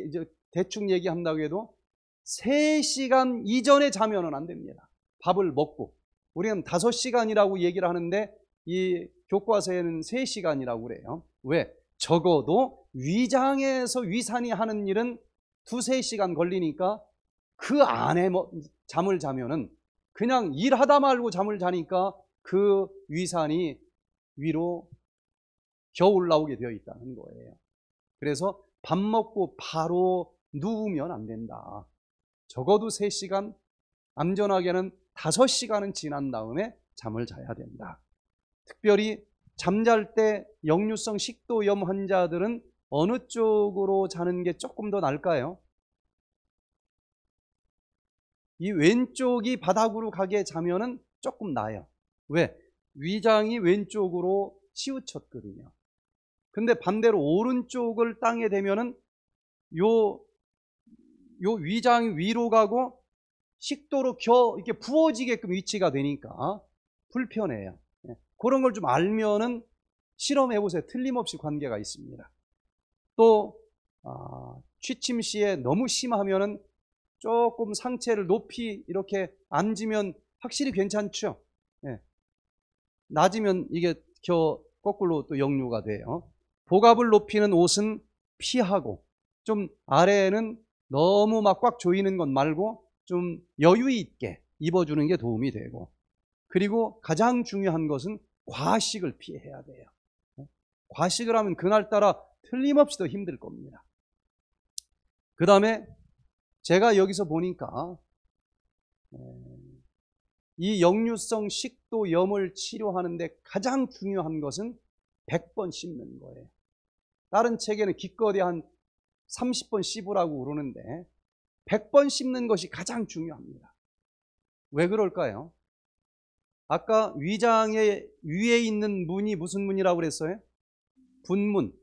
대충 얘기한다고 해도 3시간 이전에 자면은 안 됩니다. 밥을 먹고. 우리는 5시간이라고 얘기를 하는데 이 교과서에는 3시간이라고 그래요. 왜? 적어도 위장에서 위산이 하는 일은 2~3시간 걸리니까 그 안에 잠을 자면은 그냥 일하다 말고 잠을 자니까 그 위산이 위로 겨 올라오게 되어 있다는 거예요. 그래서 밥 먹고 바로 누우면 안 된다. 적어도 3시간, 안전하게는 5시간은 지난 다음에 잠을 자야 된다. 특별히 잠잘 때 역류성 식도염 환자들은 어느 쪽으로 자는 게 조금 더 나을까요? 이 왼쪽이 바닥으로 가게 자면은 조금 나아요. 왜? 위장이 왼쪽으로 치우쳤거든요. 근데 반대로 오른쪽을 땅에 대면은 요 위장이 위로 가고 식도로 이렇게 부어지게끔 위치가 되니까 불편해요. 그런 걸 좀 알면은 실험해 보세요. 틀림없이 관계가 있습니다. 또 취침 시에 너무 심하면은 조금 상체를 높이 이렇게 앉으면 확실히 괜찮죠. 낮으면 이게 거꾸로 또 역류가 돼요. 복압을 높이는 옷은 피하고, 좀 아래에는 너무 막 꽉 조이는 것 말고 좀 여유 있게 입어주는 게 도움이 되고, 그리고 가장 중요한 것은 과식을 피해야 돼요. 과식을 하면 그날따라 틀림없이 더 힘들 겁니다. 그 다음에 제가 여기서 보니까 이 역류성 식도염을 치료하는데 가장 중요한 것은 100번 씹는 거예요. 다른 책에는 기껏이 한 30번 씹으라고 그러는데 100번 씹는 것이 가장 중요합니다. 왜 그럴까요? 아까 위장의 위에 있는 문이 무슨 문이라고 그랬어요? 분문.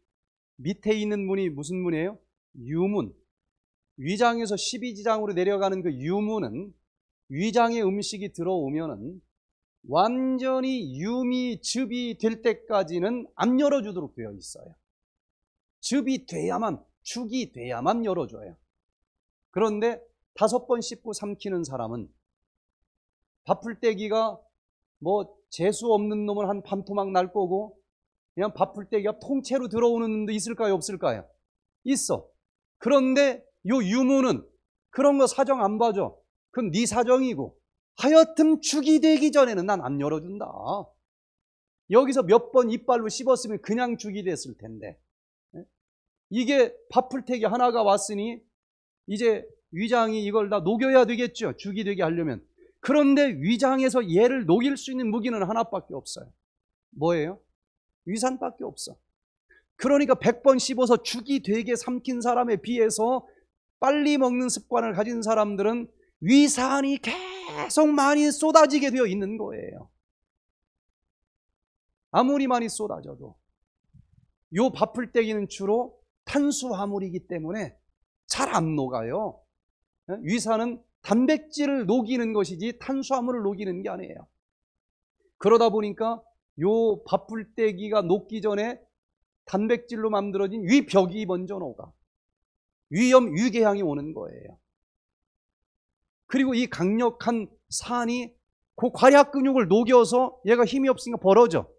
밑에 있는 문이 무슨 문이에요? 유문. 위장에서 12지장으로 내려가는 그 유문은 위장에 음식이 들어오면은 완전히 유미즙이 될 때까지는 안 열어주도록 되어 있어요. 즙이 돼야만, 축이 돼야만 열어줘요. 그런데 5번 씹고 삼키는 사람은 밥풀떼기가 뭐 재수 없는 놈은 한 반토막 날 거고, 그냥 밥풀떼기가 통째로 들어오는 놈도 있을까요, 없을까요? 있어. 그런데 요 유무는 그런 거 사정 안 봐줘. 그건 네 사정이고, 하여튼 죽이 되기 전에는 난 안 열어준다. 여기서 몇 번 이빨로 씹었으면 그냥 죽이 됐을 텐데, 이게 밥풀떼기 하나가 왔으니 이제 위장이 이걸 다 녹여야 되겠죠, 죽이 되게 하려면. 그런데 위장에서 얘를 녹일 수 있는 무기는 하나밖에 없어요. 뭐예요? 위산밖에 없어. 그러니까 100번 씹어서 죽이 되게 삼킨 사람에 비해서 빨리 먹는 습관을 가진 사람들은 위산이 계속 많이 쏟아지게 되어 있는 거예요. 아무리 많이 쏟아져도 요 밥풀떼기는 주로 탄수화물이기 때문에 잘 안 녹아요. 위산은 단백질을 녹이는 것이지 탄수화물을 녹이는 게 아니에요. 그러다 보니까 요 밥풀떼기가 녹기 전에 단백질로 만들어진 위벽이 먼저 녹아 위염, 위궤양이 오는 거예요. 그리고 이 강력한 산이 그 괄약 근육을 녹여서 얘가 힘이 없으니까 벌어져.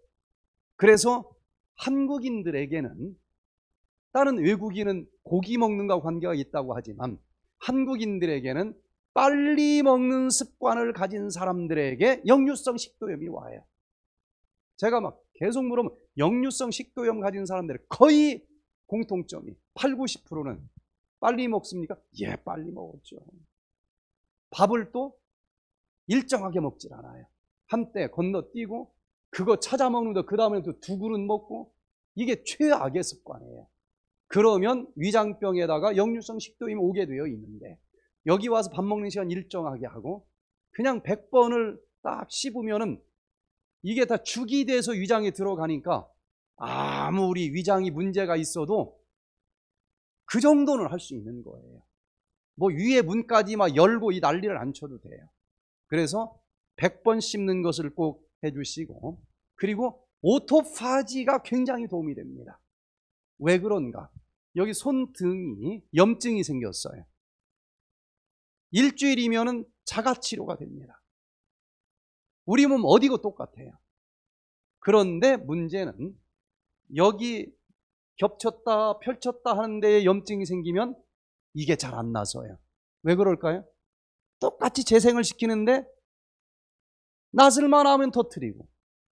그래서 한국인들에게는, 다른 외국인은 고기 먹는 것과 관계가 있다고 하지만 한국인들에게는 빨리 먹는 습관을 가진 사람들에게 역류성 식도염이 와요. 제가 막 계속 물으면 역류성 식도염 가진 사람들의 거의 공통점이 8, 90%는 빨리 먹습니까? 예, 빨리 먹었죠. 밥을 또 일정하게 먹질 않아요. 한때 건너뛰고 그거 찾아 먹는다, 그 다음에 또 두 그릇 먹고, 이게 최악의 습관이에요. 그러면 위장병에다가 역류성 식도염이 오게 되어 있는데, 여기 와서 밥 먹는 시간 일정하게 하고 그냥 100번을 딱 씹으면은 이게 다 죽이 돼서 위장에 들어가니까 아무리 위장이 문제가 있어도 그 정도는 할 수 있는 거예요. 뭐 위에 문까지 막 열고 이 난리를 안 쳐도 돼요. 그래서 100번 씹는 것을 꼭 해주시고, 그리고 오토파지가 굉장히 도움이 됩니다. 왜 그런가? 여기 손등이 염증이 생겼어요. 일주일이면은 자가치료가 됩니다. 우리 몸 어디고 똑같아요. 그런데 문제는 여기 겹쳤다 펼쳤다 하는 데에 염증이 생기면 이게 잘 안 나서요. 왜 그럴까요? 똑같이 재생을 시키는데 나설만 하면 터뜨리고,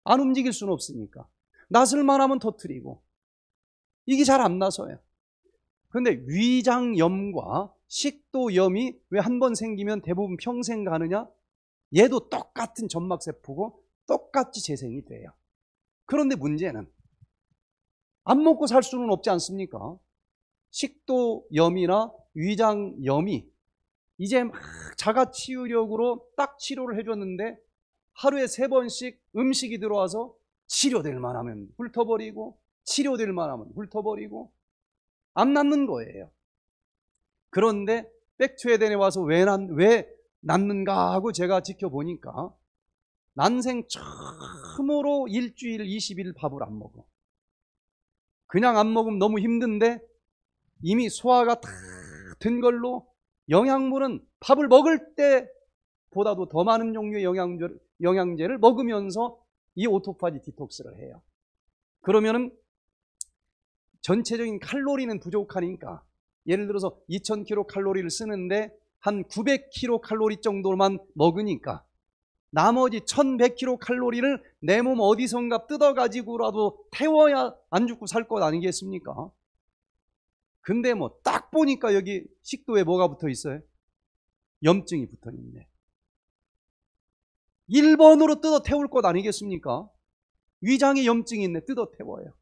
안 움직일 수는 없으니까 나설만 하면 터뜨리고, 이게 잘 안 나서요. 그런데 위장염과 식도염이 왜 한 번 생기면 대부분 평생 가느냐? 얘도 똑같은 점막세포고 똑같이 재생이 돼요. 그런데 문제는 안 먹고 살 수는 없지 않습니까? 식도염이나 위장염이 이제 막 자가치유력으로 딱 치료를 해줬는데 하루에 3번씩 음식이 들어와서 치료될 만하면 훑어버리고, 치료될 만하면 훑어버리고, 안 낫는 거예요. 그런데 백투에덴에 와서 왜 낫는가 하고 제가 지켜보니까 난생 처음으로 일주일 20일 밥을 안 먹어. 그냥 안 먹으면 너무 힘든데 이미 소화가 다 된 걸로 영양분은 밥을 먹을 때 보다도 더 많은 종류의 영양제를 먹으면서 이 오토파지 디톡스를 해요. 그러면은 전체적인 칼로리는 부족하니까, 예를 들어서 2000kcal 쓰는데 한 900kcal 정도만 먹으니까 나머지 1100kcal를 내 몸 어디선가 뜯어가지고라도 태워야 안 죽고 살 것 아니겠습니까? 근데 뭐 딱 보니까 여기 식도에 뭐가 붙어 있어요? 염증이 붙어 있네. 1번으로 뜯어 태울 것 아니겠습니까? 위장에 염증이 있네. 뜯어 태워요.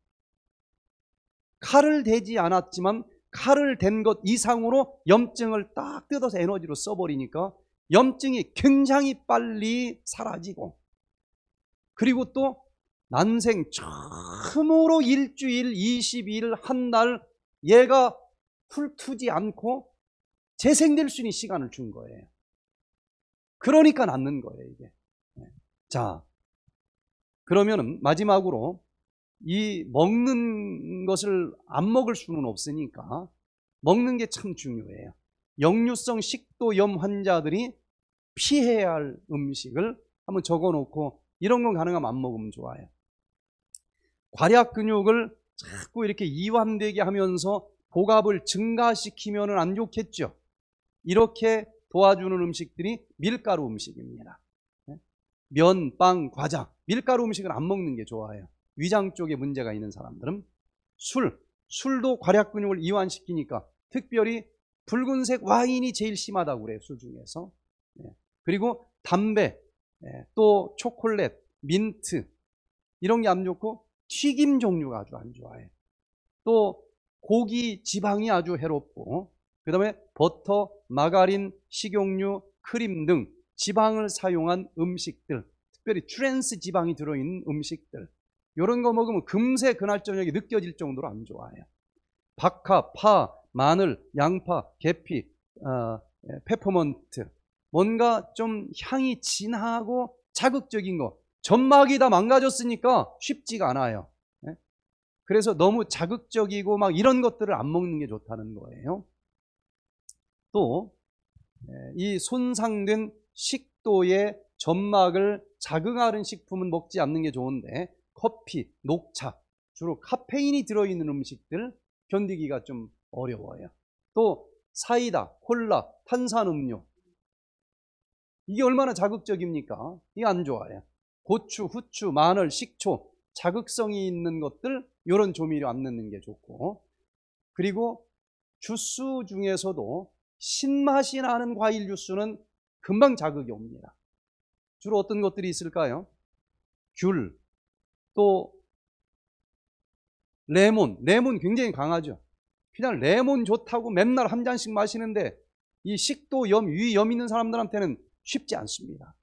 칼을 대지 않았지만 칼을 댄 것 이상으로 염증을 딱 뜯어서 에너지로 써버리니까 염증이 굉장히 빨리 사라지고, 그리고 또 난생 처음으로 일주일 20일 한 날 얘가 훑지 않고 재생될 수 있는 시간을 준 거예요. 그러니까 낫는 거예요, 이게. 자, 그러면은 마지막으로 이 먹는 것을 안 먹을 수는 없으니까 먹는 게 참 중요해요. 역류성 식도염 환자들이 피해야 할 음식을 한번 적어놓고 이런 건 가능하면 안 먹으면 좋아요. 괄약 근육을 자꾸 이렇게 이완되게 하면서 복압을 증가시키면 안 좋겠죠. 이렇게 도와주는 음식들이 밀가루 음식입니다. 면, 빵, 과자, 밀가루 음식은 안 먹는 게 좋아요. 위장 쪽에 문제가 있는 사람들은. 술도 괄약 근육을 이완시키니까, 특별히 붉은색 와인이 제일 심하다고 그래요, 술 중에서. 그리고 담배, 또 초콜릿, 민트, 이런 게 안 좋고, 튀김 종류가 아주 안 좋아요. 또 고기, 지방이 아주 해롭고, 그 다음에 버터, 마가린, 식용유, 크림 등 지방을 사용한 음식들, 특별히 트랜스 지방이 들어있는 음식들, 이런 거 먹으면 금세 그날 저녁이 느껴질 정도로 안 좋아요. 박하, 파, 마늘, 양파, 계피, 페퍼먼트, 뭔가 좀 향이 진하고 자극적인 거, 점막이 다 망가졌으니까 쉽지가 않아요. 그래서 너무 자극적이고 막 이런 것들을 안 먹는 게 좋다는 거예요. 또 이 손상된 식도의 점막을 자극하는 식품은 먹지 않는 게 좋은데, 커피, 녹차, 주로 카페인이 들어있는 음식들 견디기가 좀 어려워요. 또 사이다, 콜라, 탄산음료, 이게 얼마나 자극적입니까? 이게 안 좋아요. 고추, 후추, 마늘, 식초, 자극성이 있는 것들, 이런 조미료 안 넣는 게 좋고, 그리고 주스 중에서도 신맛이 나는 과일 주스는 금방 자극이 옵니다. 주로 어떤 것들이 있을까요? 귤, 또 레몬 굉장히 강하죠. 그냥 레몬 좋다고 맨날 한 잔씩 마시는데, 이 식도염, 위염 있는 사람들한테는 쉽지 않습니다.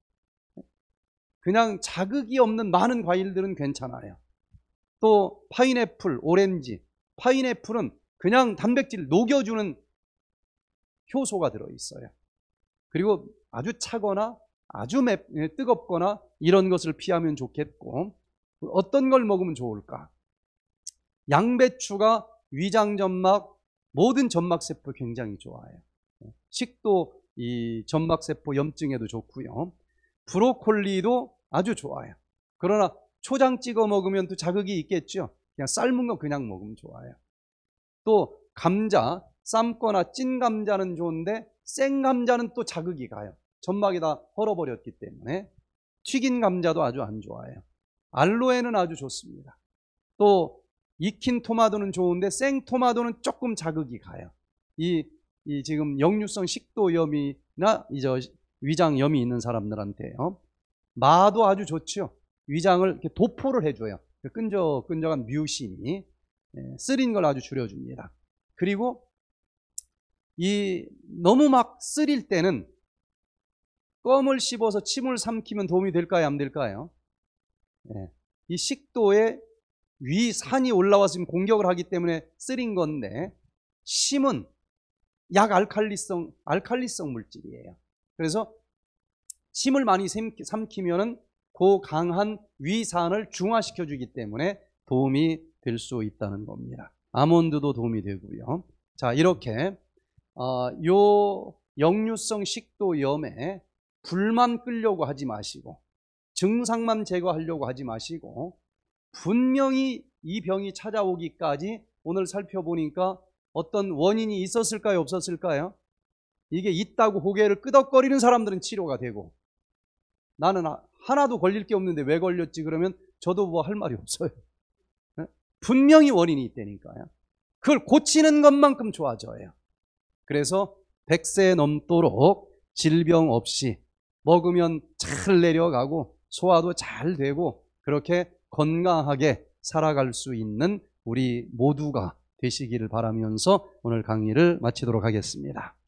그냥 자극이 없는 많은 과일들은 괜찮아요. 또 파인애플, 오렌지, 파인애플은 그냥 단백질 녹여주는 효소가 들어있어요. 그리고 아주 차거나 아주 뜨겁거나 이런 것을 피하면 좋겠고, 어떤 걸 먹으면 좋을까? 양배추가 위장점막, 모든 점막세포 굉장히 좋아요. 식도 이 점막세포 염증에도 좋고요. 브로콜리도 아주 좋아요. 그러나 초장 찍어 먹으면 또 자극이 있겠죠. 그냥 삶은 거 그냥 먹으면 좋아요. 또 감자, 삶거나 찐 감자는 좋은데 생 감자는 또 자극이 가요. 점막이 다 헐어버렸기 때문에. 튀긴 감자도 아주 안 좋아요. 알로에는 아주 좋습니다. 또 익힌 토마토는 좋은데 생 토마토는 조금 자극이 가요. 이 지금 역류성 식도염이나 위장염이 있는 사람들한테요. 마도 아주 좋죠. 위장을 이렇게 도포를 해줘요. 끈적끈적한 뮤신이 쓰린 걸 아주 줄여줍니다. 그리고 이 너무 막 쓰릴 때는 껌을 씹어서 침을 삼키면 도움이 될까요, 안 될까요? 이 식도에 위산이 올라와서 공격을 하기 때문에 쓰린 건데, 심은 알칼리성 물질이에요. 그래서 침을 많이 삼키면은 고강한 위산을 중화시켜 주기 때문에 도움이 될 수 있다는 겁니다. 아몬드도 도움이 되고요. 자, 이렇게 요 역류성 식도염에 불만 끌려고 하지 마시고, 증상만 제거하려고 하지 마시고, 분명히 이 병이 찾아오기까지 오늘 살펴보니까 어떤 원인이 있었을까요, 없었을까요? 이게 있다고 고개를 끄덕거리는 사람들은 치료가 되고, 나는 하나도 걸릴 게 없는데 왜 걸렸지 그러면 저도 뭐 할 말이 없어요. 분명히 원인이 있다니까요. 그걸 고치는 것만큼 좋아져요. 그래서 100세 넘도록 질병 없이 먹으면 잘 내려가고 소화도 잘 되고 그렇게 건강하게 살아갈 수 있는 우리 모두가 되시기를 바라면서 오늘 강의를 마치도록 하겠습니다.